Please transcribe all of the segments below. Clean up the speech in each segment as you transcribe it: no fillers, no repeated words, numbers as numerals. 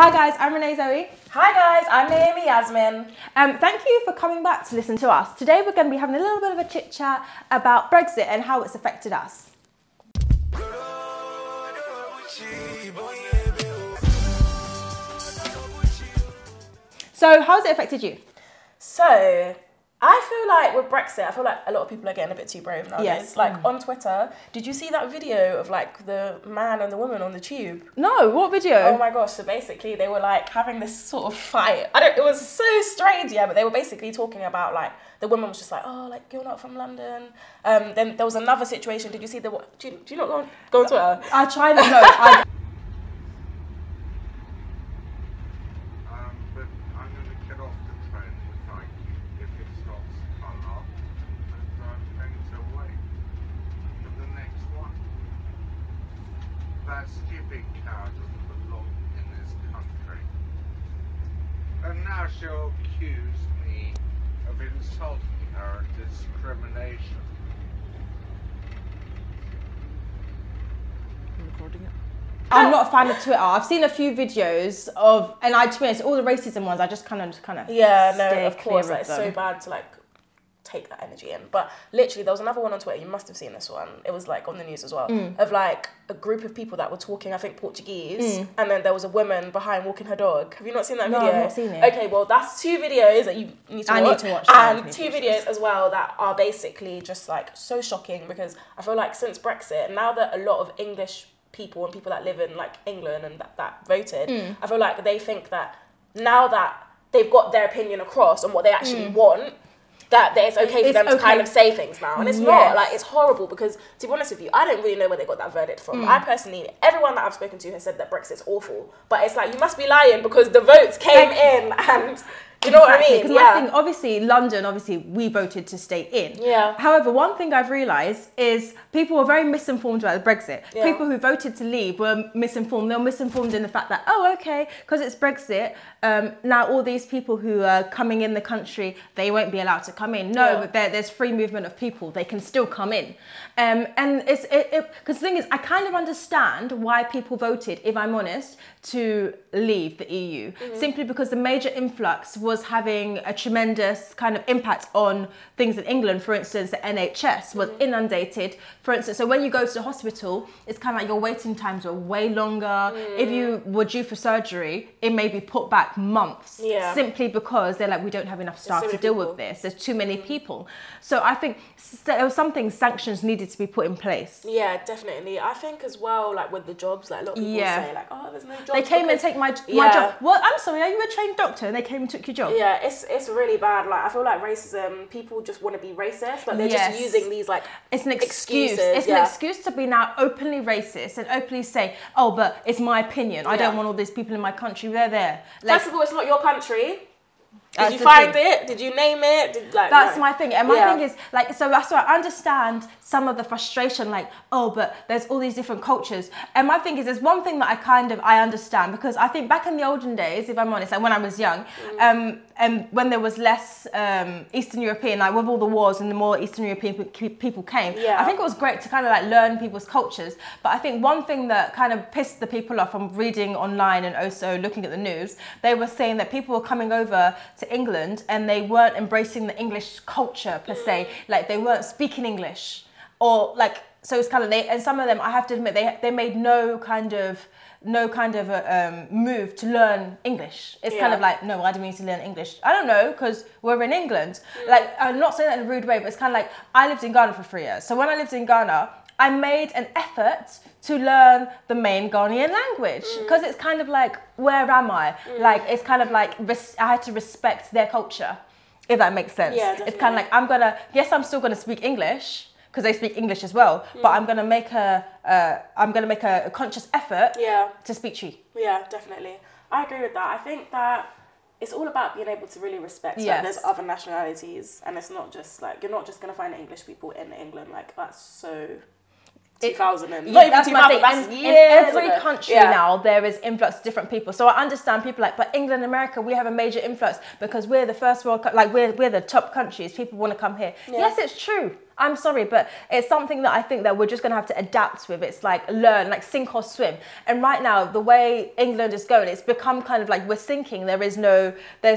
Hi guys, I'm Renee Zoe. Hi guys, I'm Naomi Yasmin. Thank you for coming back to listen to us. Today we're going to be having a little bit of a chit chat about Brexit and how it's affected us. So how's it affected you? So I feel like with Brexit, I feel like a lot of people are getting a bit too brave nowadays. Yes. Like on Twitter, did you see that video of like the man and the woman on the tube? No, what video? Oh my gosh, so basically they were like having this sort of fight. It was so strange, yeah, but they were basically talking about like, the woman was just like, oh, like you're not from London. Then there was another situation, did you see the, do you not go on Twitter? I try not, no. That stupid cow doesn't belong in this country. And now she'll accuse me of insulting her and discrimination. I'm recording it. I'm not a fan of Twitter. I've seen a few videos of, and to be honest, all the racism ones, I just kind of yeah, no, of course, like, it's so bad to like take that energy in. But literally there was another one on Twitter, you must have seen this one, it was like on the news as well, of like a group of people that were talking, I think Portuguese, and then there was a woman behind walking her dog. Have you not seen that video? No, I've not seen it. Okay, well that's two videos that you need to watch. I need to watch that. And two videos as well that are basically just like so shocking, because I feel like since Brexit, now that a lot of English people and people that live in like England and that voted, I feel like they think that now that they've got their opinion across and what they actually want, that it's okay for them to kind of say things now. And it's not, like, it's horrible because, to be honest with you, I don't really know where they got that verdict from. I personally, everyone that I've spoken to has said that Brexit's awful. But it's like, you must be lying because the votes came in and... Do you know what I mean? Yeah. I think obviously London, we voted to stay in. Yeah. However, one thing I've realised is people were very misinformed about the Brexit. Yeah. People who voted to leave were misinformed. They were misinformed in the fact that, oh, okay, because it's Brexit, now all these people who are coming in the country, they won't be allowed to come in. No, yeah. But there's free movement of people. They can still come in. And it's... Because the thing is, I kind of understand why people voted, if I'm honest, to leave the EU. Mm-hmm. Simply because the major influx was having a tremendous kind of impact on things in England. For instance, the NHS was inundated. For instance, so when you go to the hospital, it's kind of like your waiting times were way longer. If you were due for surgery, it may be put back months, simply because they're like, we don't have enough staff to deal with this. There's too many people. So I think there was something, sanctions needed to be put in place. Yeah, definitely. I think as well, like with the jobs, like a lot of people say like, oh, there's no jobs. They came and take my job. Well, I'm sorry, are you a trained doctor? And they came and took your job. Yeah, it's really bad. Like I feel like racism, people just want to be racist, but they're just using these like it's an excuse. Excuses. It's an excuse to be now openly racist and openly say, oh, but it's my opinion. I don't want all these people in my country. They're there. Like, first of all, it's not your country. Did you find it? Did you name it? That's my thing. And my thing is, like, so that's why I understand some of the frustration, like, oh, but there's all these different cultures. And my thing is, there's one thing that I understand, because I think back in the olden days, if I'm honest, like when I was young, and when there was less Eastern European, like with all the wars and the more Eastern European people came, I think it was great to kind of like learn people's cultures. But I think one thing that kind of pissed the people off from reading online and also looking at the news, they were saying that people were coming over to England and they weren't embracing the English culture per se, like they weren't speaking English, or like, so it's kind of and some of them, I have to admit, they made no kind of a move to learn English. It's kind of like, no, I don't need to learn English. I don't know, because we're in England. Like, I'm not saying that in a rude way, but it's kind of like, I lived in Ghana for 3 years. So when I lived in Ghana, I made an effort to learn the main Ghanaian language, because it's kind of like, where am I? Like, it's kind of like, I had to respect their culture, if that makes sense. Yeah, it's kind of like, I'm still gonna speak English, because they speak English as well, but I'm gonna make a conscious effort to speak to you. Yeah, definitely. I agree with that. I think that it's all about being able to really respect. Yes. Like, there's other nationalities, and it's not just like, you're not just gonna find English people in England. Like, that's so 2000, not even 2000, that's years. In every country now, there is influx of different people. So I understand people like, but England, America, we have a major influx because we're the first world, like we're the top countries. People want to come here. Yeah. Yes, it's true. I'm sorry, but it's something that I think that we're just going to have to adapt with. It's like learn, like sink or swim. And right now, the way England is going, it's become kind of like we're sinking. There's no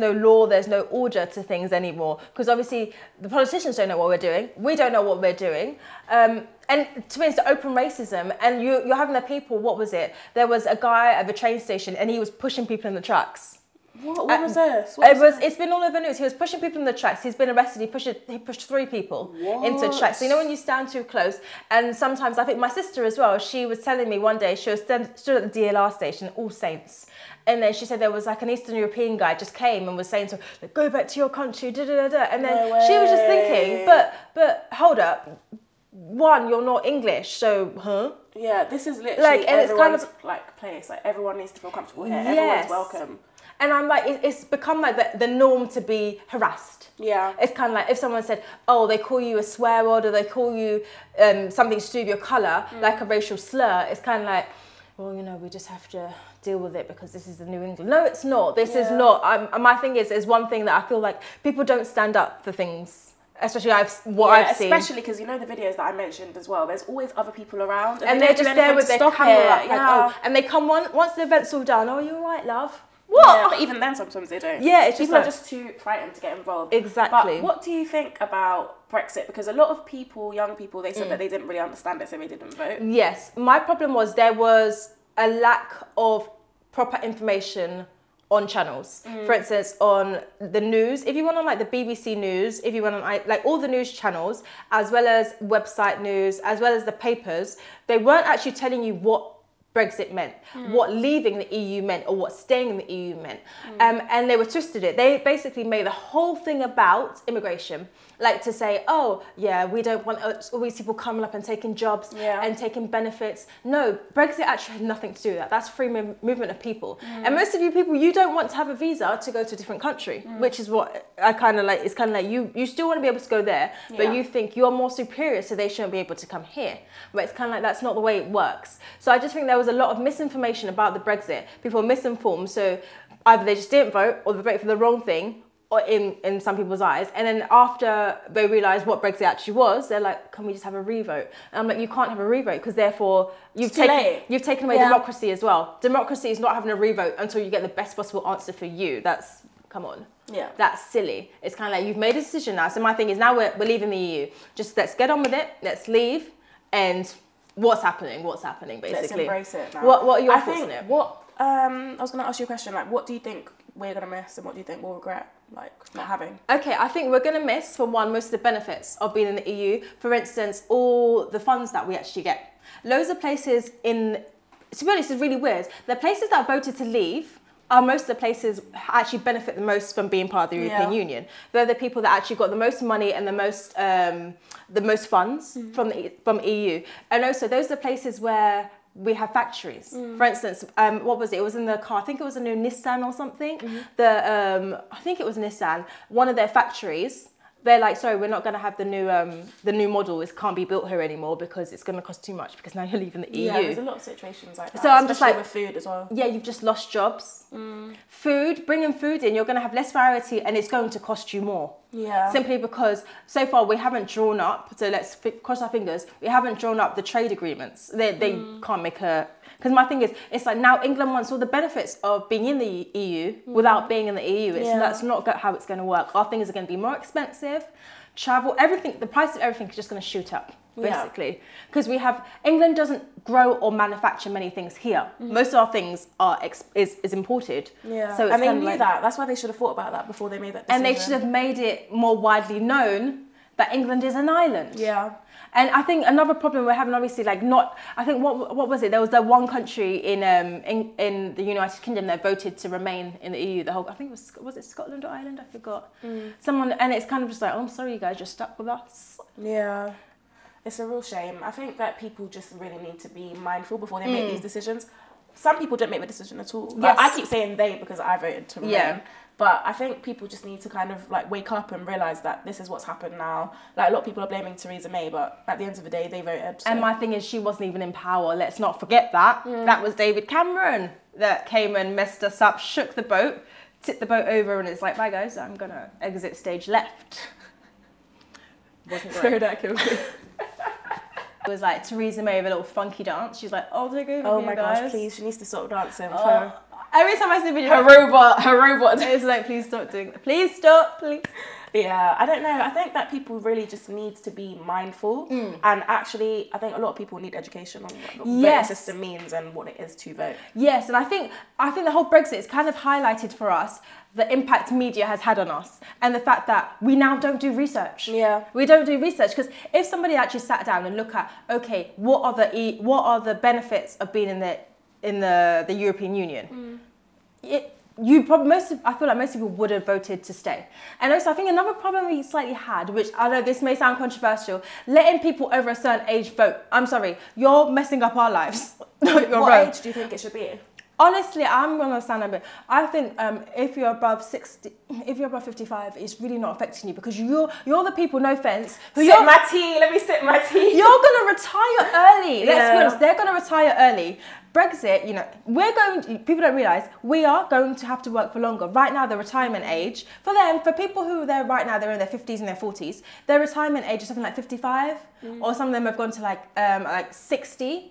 law, there's no order to things anymore. Because obviously the politicians don't know what we're doing. We don't know what we're doing. And to me, it's open racism. And you're having the people, what was it? There was a guy at the train station and he was pushing people in the trucks. What was this? It's been all over the news. He was pushing people in the tracks. He's been arrested. He pushed three people into tracks. So you know when you stand too close, and sometimes I think my sister as well, she was telling me one day she was stood at the DLR station, All Saints. And then she said there was like an Eastern European guy just came and was saying to her, like, go back to your country, da da da da. And then she was just thinking, but hold up. One, you're not English, so yeah, this is literally like, and it's kind of like place. Like everyone needs to feel comfortable here. Yes. Everyone's welcome. And I'm like, it's become like the norm to be harassed. Yeah. It's kind of like if someone said, oh, they call you a swear word or they call you something to do with your colour, like a racial slur, it's kind of like, well, you know, we just have to deal with it because this is the New England. No, it's not. This is not. My thing is one thing that I feel like people don't stand up for things. Especially I've seen. Especially because you know the videos that I mentioned as well. There's always other people around. And they're just there with their camera up. Like, oh. And they come on, once the event's all done, oh, you all right, love? What? Yeah, but even then sometimes they don't. Yeah, it's just people are just too frightened to get involved. Exactly. But what do you think about Brexit? Because a lot of people, young people, they said that they didn't really understand it, so they didn't vote. Yes. My problem was there was a lack of proper information on channels, for instance, on the news. If you went on like the BBC News, if you went on like all the news channels, as well as website news, as well as the papers, they weren't actually telling you what Brexit meant, what leaving the EU meant, or what staying in the EU meant. And they were twisted it. They basically made the whole thing about immigration, like to say, oh, yeah, we don't want all these people coming up and taking jobs and taking benefits. No, Brexit actually had nothing to do with that. That's free movement of people. And most of you people, you don't want to have a visa to go to a different country, which is what I kind of like. It's kind of like you still want to be able to go there, but you think you're more superior, so they shouldn't be able to come here. But it's kind of like that's not the way it works. So I just think there was a lot of misinformation about the Brexit. People were misinformed, so either they just didn't vote or they voted for the wrong thing, or in some people's eyes. And then after they realised what Brexit actually was, they're like, can we just have a revote? And I'm like, you can't have a revote because therefore you've taken away democracy as well. Democracy is not having a revote until you get the best possible answer for you. That's, come on. Yeah. That's silly. It's kind of like you've made a decision now. So my thing is now we're leaving the EU. Just let's get on with it. Let's leave and what's happening basically. Let's embrace it now. What are your thoughts on it? I was going to ask you a question, like what do you think we're going to miss and what do you think we'll regret like not having? Okay, I think we're going to miss, for one, most of the benefits of being in the EU. For instance, all the funds that we actually get. Loads of places to be honest, it's really weird. The places that voted to leave are most of the places actually benefit the most from being part of the European Union. They're the people that actually got the most money and the most funds from EU. And also, those are the places where we have factories. For instance, what was it? It was in the car. I think it was a new Nissan or something. I think it was Nissan. One of their factories. They're like, sorry, we're not going to have the new model. It can't be built here anymore because it's going to cost too much because now you're leaving the EU. Yeah, there's a lot of situations like that. So I'm just like, with food as well. Yeah, you've just lost jobs. Food, bringing food in, you're going to have less variety and it's going to cost you more. Yeah. Simply because so far we haven't drawn up, so let's cross our fingers, we haven't drawn up the trade agreements. They can't make a... Because my thing is, it's like now England wants all the benefits of being in the EU without being in the EU. That's not how it's going to work. Our things are going to be more expensive. Travel, everything, the price of everything is just going to shoot up, basically. Because England doesn't grow or manufacture many things here. Most of our things is imported. Yeah, so it's and they knew like, that. That's why they should have thought about that before they made that decision. And they should have made it more widely known that England is an island. Yeah. And I think another problem we're having, obviously, like not, I think, what was it? There was that one country in the United Kingdom that voted to remain in the EU, I think it was Scotland or Ireland? I forgot. Someone, and it's kind of just like, oh, I'm sorry, you guys, you're stuck with us. Yeah. It's a real shame. I think that people just really need to be mindful before they make these decisions. Some people don't make the decision at all. Yes. Like, I keep saying they because I voted to remain. Yeah. But I think people just need to kind of like wake up and realise that this is what's happened now. Like a lot of people are blaming Theresa May, but at the end of the day, they voted. So. And my thing is, she wasn't even in power. Let's not forget that. That was David Cameron that came and messed us up, shook the boat, tipped the boat over, and it's like, bye guys, I'm gonna exit stage left. Wasn't great. So that killed me. It was like Theresa May with a little funky dance. She's like, "Oh, take over, you guys." Oh my gosh, please! She needs to stop dancing. Oh. Every time I see the video, her robot. It's like, please stop doing that. Please stop, please. Yeah, I don't know. I think that people really just need to be mindful, and actually, I think a lot of people need education on what the voting system means and what it is to vote. Yes, and I think the whole Brexit is kind of highlighted for us the impact media has had on us and the fact that we now don't do research. Yeah, we don't do research because if somebody actually sat down and looked at, okay, what are the benefits of being in the European Union? I feel like most people would have voted to stay. And also, I think another problem we slightly had, which I know this may sound controversial, letting people over a certain age vote. I'm sorry, you're messing up our lives. What age do you think it should be? Honestly, I'm gonna sound a bit. I think if you're above 60, if you're above 55, it's really not affecting you because you're the people. No offense. Let me sip my tea. You're gonna retire early. Let's be honest. They're gonna retire early. Brexit, you know, people don't realise we are going to have to work for longer. Right now, the retirement age for them, for people who are there right now, they're in their 50s and their 40s. Their retirement age is something like 55, or some of them have gone to like 60.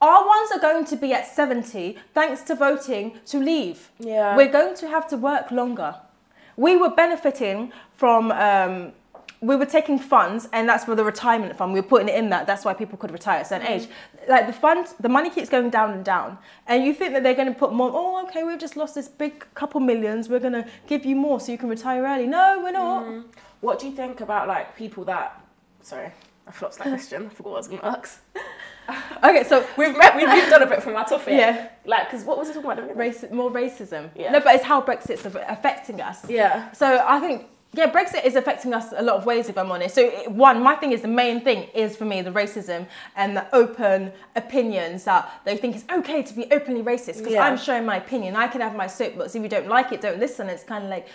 Our ones are going to be at 70, thanks to voting to leave. Yeah, we're going to have to work longer. We were benefiting from. We were taking funds, and that's for the retirement fund. We were putting it in that. That's why people could retire at a certain age. Like the money keeps going down and down. And you think that they're going to put more. Oh, okay, we've just lost this big couple millions. We're going to give you more so you can retire early. No, we're not. What do you think about like people that? Sorry, I flopped that question. I forgot what I was going to ask. Okay, so we've done a bit from our topic. Yeah, like because what was it talking about? More racism. Yeah. No, but it's how Brexit's affecting us. Yeah. So I think. Yeah, Brexit is affecting us a lot of ways, if I'm honest. So the main thing is for me, the racism and the open opinions that they think it's okay to be openly racist because I'm showing my opinion. I can have my soapbox. If you don't like it, don't listen. It's kind of like,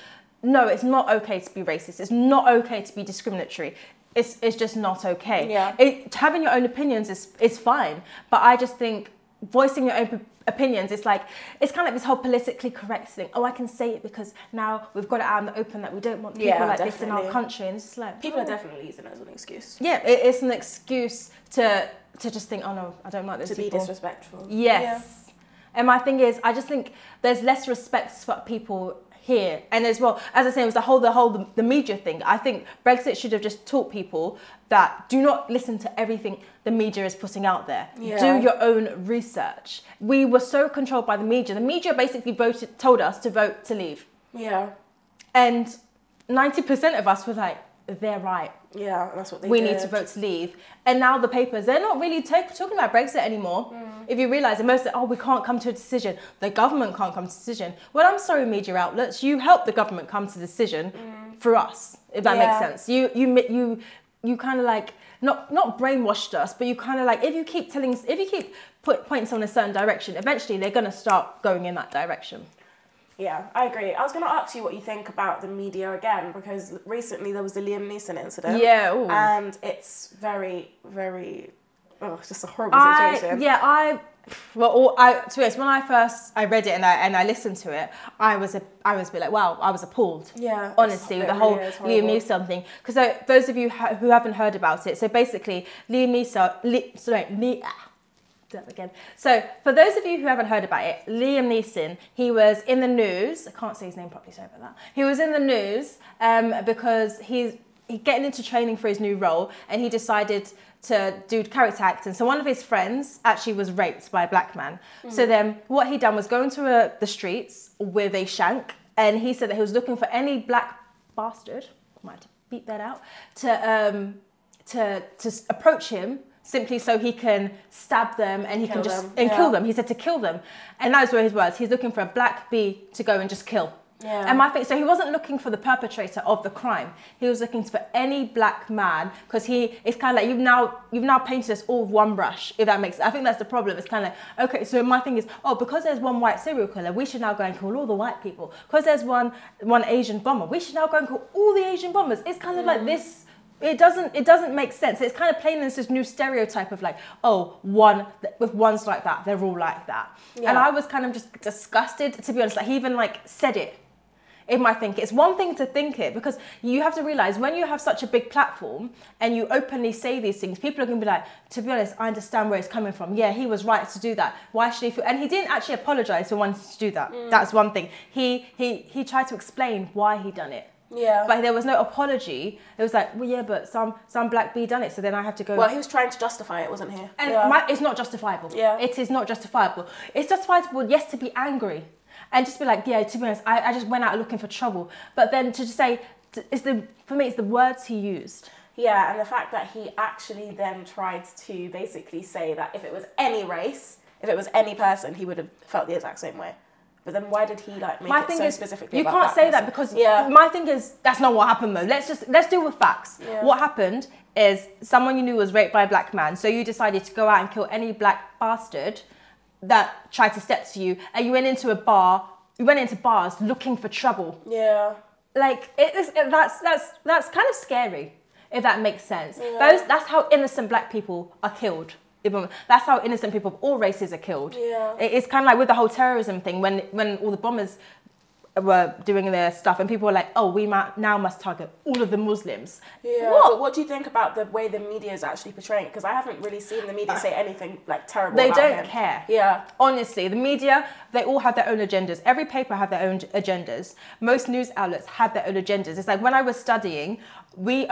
no, it's not okay to be racist. It's not okay to be discriminatory. It's just not okay. Yeah. Having your own opinions is fine. But I just think voicing your own opinions, it's kind of like this whole politically correct thing. Oh, I can say it because now we've got it out in the open that we don't want people this in our country. And it's just like people are definitely using it as an excuse. Yeah, it's an excuse to just think, oh no, I don't like this. To be disrespectful. Yes. Yeah. And my thing is, I just think there's less respect for people here, and as well as I say, it was the whole media thing. I think Brexit should have just taught people that do not listen to everything the media is putting out there. Yeah. Do your own research. We were so controlled by the media. The media basically told us to vote to leave. Yeah, and 90% of us were like, they're right. Yeah, that's what they. We need to vote to leave, and now the papers—they're not really talking about Brexit anymore. If you realise, and most say, "Oh, we can't come to a decision. The government can't come to a decision." Well, I'm sorry, media outlets. You help the government come to a decision for us, if that makes sense. You kind of like not brainwashed us, but you kind of like if you keep points on a certain direction, eventually they're gonna start going in that direction. Yeah, I agree. I was going to ask you what you think about the media again, because recently there was the Liam Neeson incident. Yeah. Ooh. And it's very, very, it's just a horrible situation. Yeah, to be honest, when I read it and I listened to it, I was a bit like, wow, I was appalled. Yeah. Honestly, with the whole Liam Neeson thing. Because those of you who haven't heard about it, so basically, So for those of you who haven't heard about it, Liam Neeson, he was in the news. I can't say his name properly, sorry about that. He was in the news because he's getting into training for his new role, and he decided to do character acting. So one of his friends actually was raped by a black man. So then what he done was go into the streets with a shank, and he said that he was looking for any black bastard, might beat that out, to approach him. Simply so he can stab them and kill them. He said to kill them. And those were his words. He's looking for a black bee to go and just kill. Yeah. And my thing, so he wasn't looking for the perpetrator of the crime. He was looking for any black man because it's kind of like you've now painted us all with one brush, if that makes sense. I think that's the problem. It's kind of like, okay, so my thing is, because there's one white serial killer, we should now go and call all the white people. Because there's one Asian bomber, we should now go and call all the Asian bombers. It's kind of like this. It doesn't make sense. It's kind of playing into this new stereotype of like, if one's like that, they're all like that. Yeah. And I was kind of just disgusted, to be honest. Like, he even said it. in my thinking. It's one thing to think it, because you have to realize when you have such a big platform and you openly say these things, people are going to be like, to be honest, I understand where it's coming from. Yeah, he was right to do that. Why should he feel? And he didn't actually apologize for wanting to do that. Mm. That's one thing. He tried to explain why he done it. Yeah. But there was no apology. It was like, well, yeah, but some black bee done it, so then I have to go. Well, he was trying to justify it, wasn't he? And yeah. It's not justifiable. Yeah. It is not justifiable. It's justifiable, yes, to be angry and just be like, yeah, to be honest, I just went out looking for trouble. But then to just say, for me, it's the words he used. Yeah, and the fact that he actually then tried to basically say that if it was any race, if it was any person, he would have felt the exact same way. But then why did he like make it so specifically about that? You can't say that because my thing is that's not what happened though. Let's deal with facts. Yeah. What happened is someone you knew was raped by a black man, so you decided to go out and kill any black bastard that tried to step to you, and you went into a bar. You went into bars looking for trouble. Yeah, like that's kind of scary if that makes sense. Yeah. That's how innocent black people are killed. That's how innocent people of all races are killed. Yeah. It's kind of like with the whole terrorism thing when all the bombers were doing their stuff and people were like, oh, we now must target all of the Muslims. Yeah. What do you think about the way the media is actually portraying? Because I haven't really seen the media say anything like terrible about him. They don't care. Yeah. Honestly, the media, they all have their own agendas. Every paper have their own agendas. Most news outlets have their own agendas. It's like when I was studying, I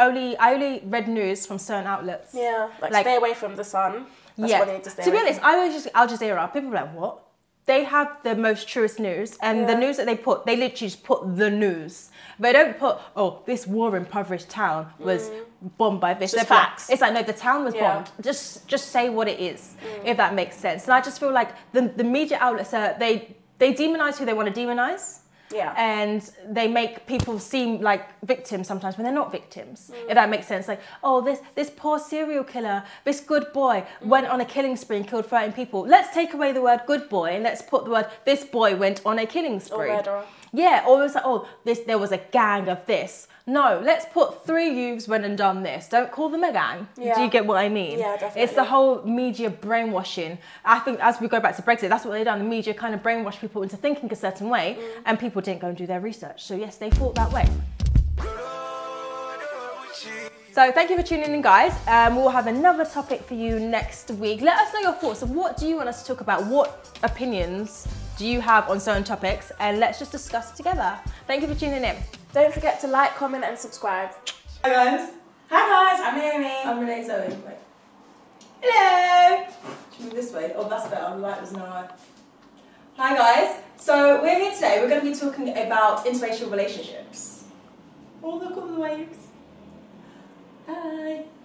only read news from certain outlets. Yeah. Like stay away from the Sun. That's what they need to stay away from. To be honest, I was just Al Jazeera. People were like, what? They have the most truest news, and the news that they put, they literally just put the news. They don't put, oh, this war-impoverished town was bombed by this. Just facts. It's like, no, the town was bombed. Just say what it is, if that makes sense. And I just feel like the media outlets, they demonize who they want to demonize. Yeah. And they make people seem like victims sometimes when they're not victims, if that makes sense. Like, oh, this poor serial killer, this good boy went on a killing spree and killed 13 people. Let's take away the word good boy and let's put the word this boy went on a killing spree. Or murderer. Yeah, or it's like, oh, there was a gang of this. No, let's put three youths went and done this. Don't call them a gang. Yeah. Do you get what I mean? Yeah, definitely. It's the whole media brainwashing. I think as we go back to Brexit, that's what they've done. The media kind of brainwashed people into thinking a certain way, and people didn't go and do their research. So yes, they thought that way. So thank you for tuning in, guys. We'll have another topic for you next week. Let us know your thoughts of what do you want us to talk about? What opinions do you have on certain topics? And let's just discuss together. Thank you for tuning in. Don't forget to like, comment, and subscribe. Hi guys. I'm Naomi. I'm Renee Zoe. Wait. Hello. Should we move this way? Oh, that's better. I'm right, there's no eye. Hi guys. So we're here today. We're going to be talking about interracial relationships. Oh, look all the waves. Hi.